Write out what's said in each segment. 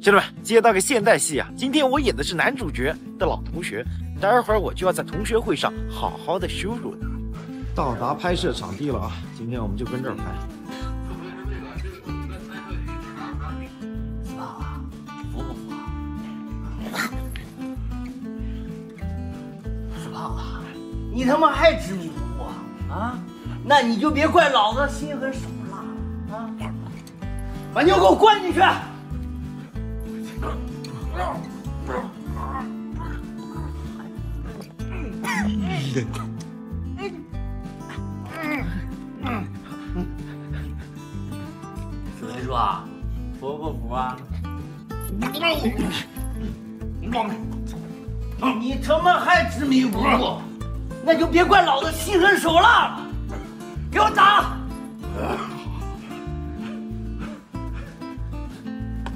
兄弟们，接到个现代戏啊！今天我演的是男主角的老同学，待会儿我就要在同学会上好好的羞辱他。到达拍摄场地了啊！今天我们就跟这儿拍。死胖子，你他妈还执迷不悟啊？那你就别怪老子心狠手辣啊！把妞给我关进去！ 紫薇叔啊，服不服啊？你他妈还执迷不悟，那就别怪老子心狠手辣了！给我打！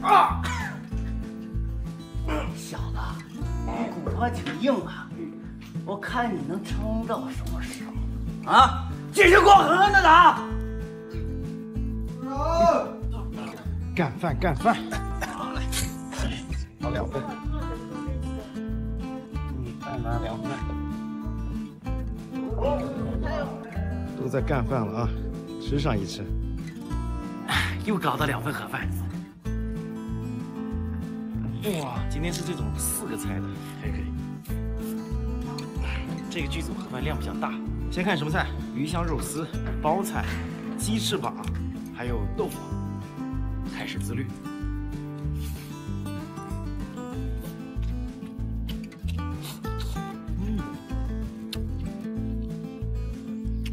啊！ 小子，你骨头还挺硬啊！我看你能撑到什么时候啊？继续给我狠狠的打！干饭，干饭！好嘞，拿两份。你再拿两份。都在干饭了啊，吃上一吃。又搞到两份盒饭。 哇，今天是这种4个菜的，还可以。这个剧组盒饭量比较大，先看什么菜？鱼香肉丝、包菜、鸡翅膀，还有豆腐。开始自律。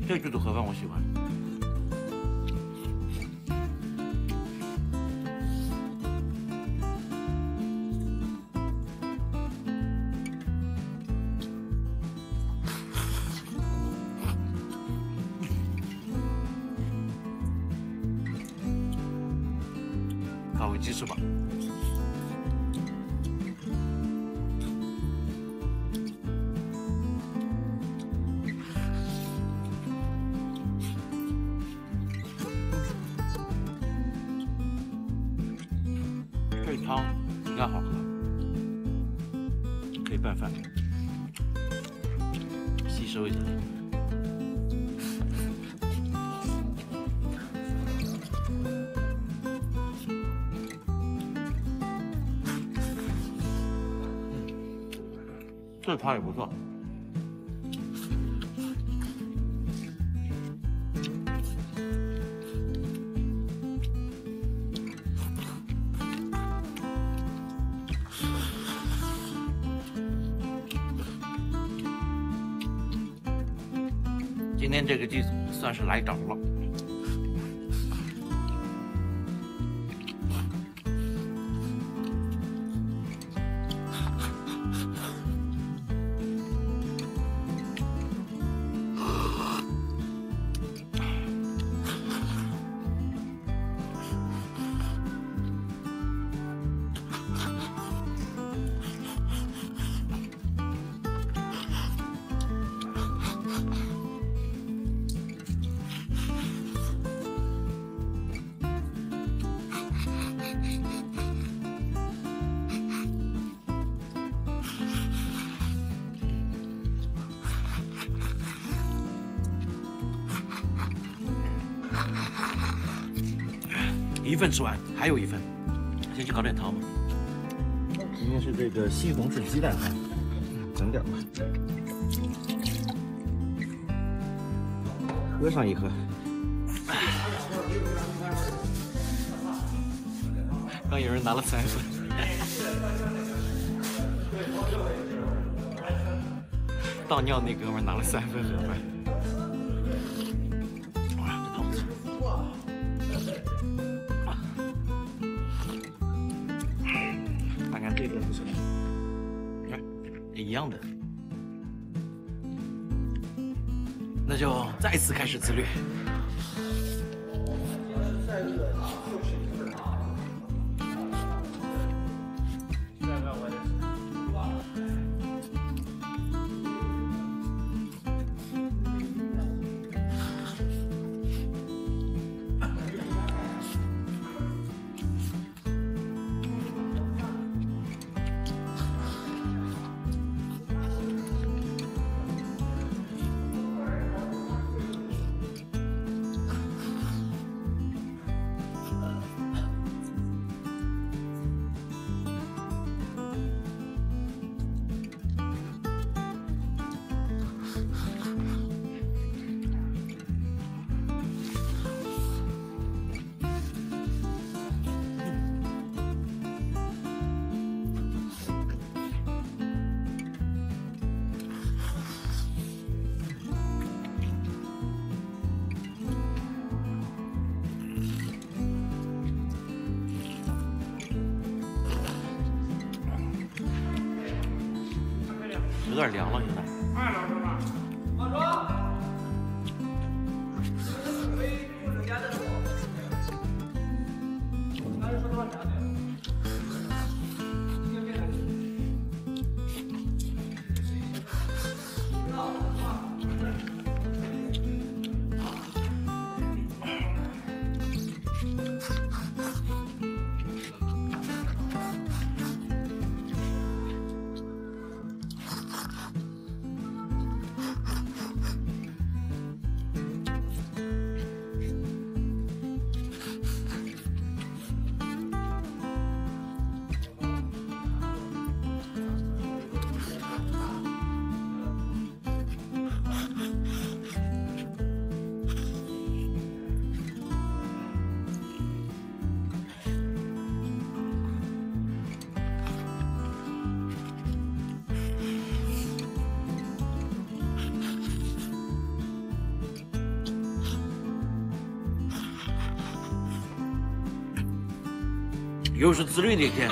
这个剧组盒饭我喜欢。 烤个鸡翅膀，这汤应该好喝，可以拌饭，吸收一下。 这汤也不错，今天这个剧组算是来着了。 一份吃完，还有一份，先去搞点汤吧。今天是这个西红柿鸡蛋汤，整点吧。喝上一喝。刚有人拿了3份。倒尿那哥们拿了3份盒饭。 这个不错，你看，一样的。那就再次开始自律。点凉了，现在。快点，老师们，又是自律的一天。